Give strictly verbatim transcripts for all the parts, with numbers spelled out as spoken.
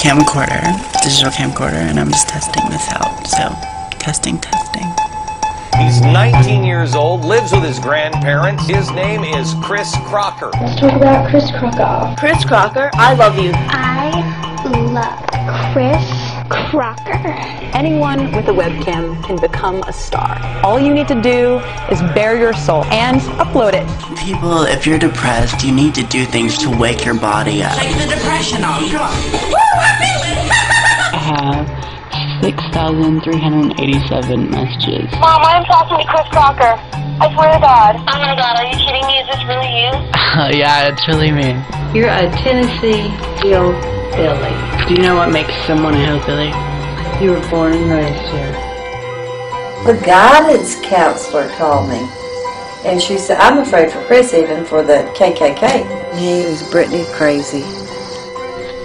camcorder, digital camcorder, and I'm just testing this out. So, testing, testing. He's nineteen years old, lives with his grandparents. His name is Chris Crocker. Let's talk about Chris Crocker. Chris Crocker, I love you. I love Chris Crocker. Anyone with a webcam can become a star. All you need to do is bare your soul and upload it. People, if you're depressed, you need to do things to wake your body up. Take the depression off. Woo, I have six thousand three hundred eighty-seven messages. Mom, I'm talking to Chris Crocker. I swear to God. Oh my God, are you kidding me? Is this really you? Yeah, it's really me. You're a Tennessee hillbilly. Billy. Do you know what makes someone a hillbilly? You were born and raised here. The guidance counselor called me, and she said, I'm afraid for Chris, even for the K K K. He was Britney crazy.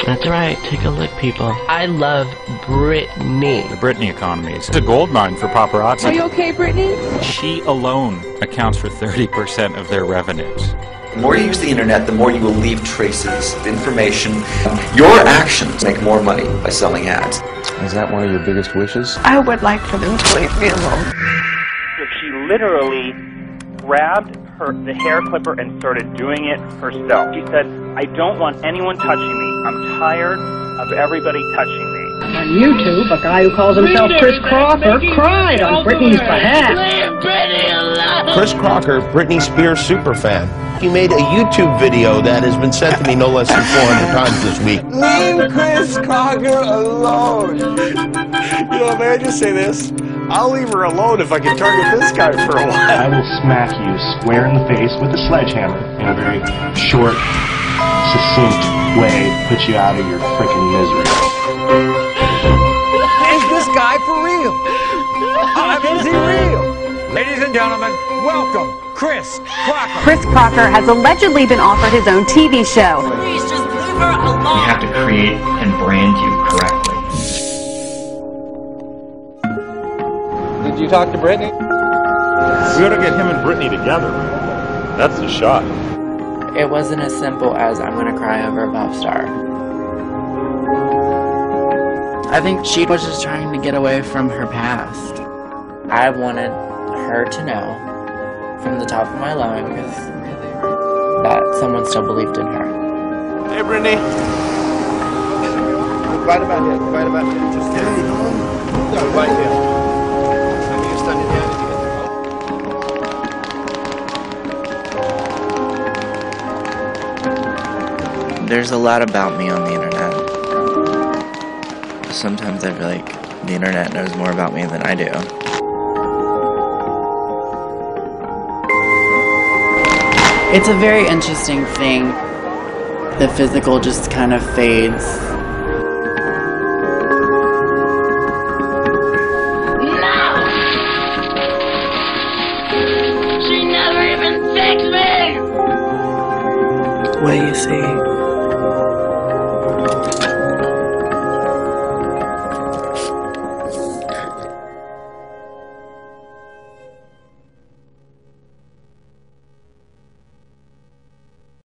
That's right. Take a look, people. I love Britney. The Britney economy is a goldmine for paparazzi. Are you okay, Britney? She alone accounts for thirty percent of their revenues. The more you use the internet, the more you will leave traces of information. Your actions make more money by selling ads. Is that one of your biggest wishes? I would like for them to leave me alone. She literally grabbed her, the hair clipper and started doing it herself. She said, I don't want anyone touching me. I'm tired of everybody touching me. And on YouTube, a guy who calls himself Chris Crocker cried on Britney's behalf. Leave Britney alone! Chris Crocker, Britney Spears superfan. He made a YouTube video that has been sent to me no less than four hundred times this week. Leave Chris Crocker alone. You know, may I just say this? I'll leave her alone if I can target this guy for a while. I will smack you square in the face with a sledgehammer in a very short, succinct way, put you out of your frickin' misery. Is this guy for real? I mean, is he real? Ladies and gentlemen, welcome, Chris Crocker. Chris Crocker has allegedly been offered his own T V show. Please just leave her alone. You have to create and brand you correctly. Did you talk to Britney? We ought to get him and Britney together. That's the shot. It wasn't as simple as I'm going to cry over a pop star. I think she was just trying to get away from her past. I wanted her to know from the top of my lungs that someone still believed in her. Hey, Britney. Right about here. Right about here. Just here. No, right here. I mean, you're standing there together. There's a lot about me on the internet. Sometimes I feel like the internet knows more about me than I do. It's a very interesting thing. The physical just kind of fades. No! She never even fixed me! What do you see?